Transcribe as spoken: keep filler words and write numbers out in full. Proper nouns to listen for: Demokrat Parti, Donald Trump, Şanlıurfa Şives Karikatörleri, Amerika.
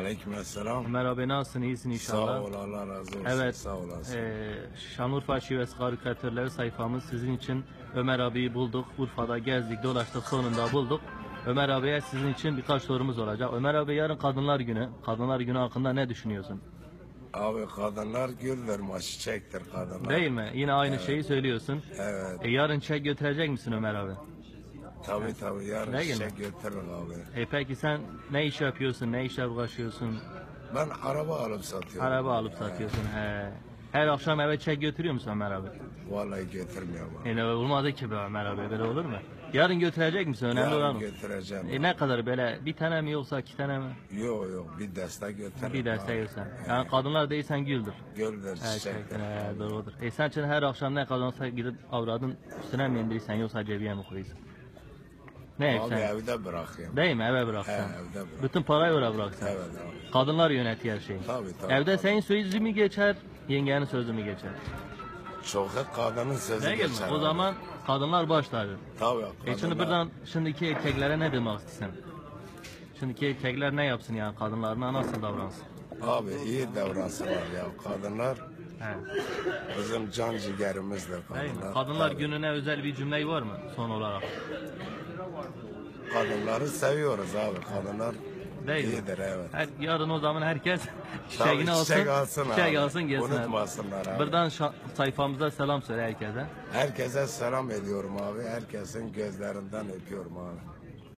Aleykümselam. Merhaba, nasılsın? İyisin inşallah. Sağ ol, Allah razı olsun. Evet. Sağ olasın. E, Şanlıurfa Şives Karikatörleri sayfamız sizin için. Ömer abiyi bulduk. Urfa'da gezdik, dolaştık, sonunda bulduk. Ömer abiye sizin için birkaç sorumuz olacak. Ömer abi, yarın Kadınlar Günü. Kadınlar Günü hakkında ne düşünüyorsun? Abi, kadınlar güldür mü çiçektir kadınlar. Değil mi? Yine aynı evet. şeyi söylüyorsun. Evet. E, yarın çiçek götürecek misin Ömer abi? Tabii tabii, yarın ne çiçek götürürüm abi. E, peki sen ne iş yapıyorsun, ne işle uğraşıyorsun? Ben araba alıp satıyorum. Araba alıp he. satıyorsun. He. Her akşam eve çiçek götürüyor musun Ömer abi? Vallahi götürmüyorum abi. E, olmadı ki be Ömer abi, böyle olur mu? Yarın götürecek misin? Önemli olan mı? Götüreceğim. E, ne kadar böyle, bir tane mi yoksa iki tane mi? Yok yok, bir deste götürürüm. Bir deste yoksa. Yani kadınlar değilsen güldür. Güldür çiçektir. He, doğrudur. E, sen için her akşam ne kazansa gidip avradın üstüne mi indirirsen yoksa cebiye mi koyuyorsun? Ne abi, evde bırakayım. Değil mi? Eve bıraksan. Bütün parayı oraya bıraksan. Evet, evet. Kadınlar yönetiyor her şeyi. Tabii, tabii, evde tabii. Senin sözü mü geçer, yengenin sözü mü geçer? Çok hep kadının sözü değil geçer. Mi? O zaman kadınlar başladı. Tabii. Kadınlar... E şimdi buradan şimdiki erkeklere ne demek istiyorsun? Şimdiki erkekler ne yapsın yani, kadınlarına nasıl davransın? Abi iyi davransınlar ya, kadınlar. Evet. Bizim can ciğerimizdir kadınlar. Kadınlar tabii. gününe özel bir cümleyi var mı son olarak? Kadınları seviyoruz abi, kadınlar Değil iyidir mi? evet. Her, yarın o zaman herkes çiçeğini alsın, çiçek alsın, çiçek alsın gelsin. Unutmasınlar abi. Buradan sayfamıza selam söyle herkese. Herkese selam ediyorum abi, herkesin gözlerinden öpüyorum abi.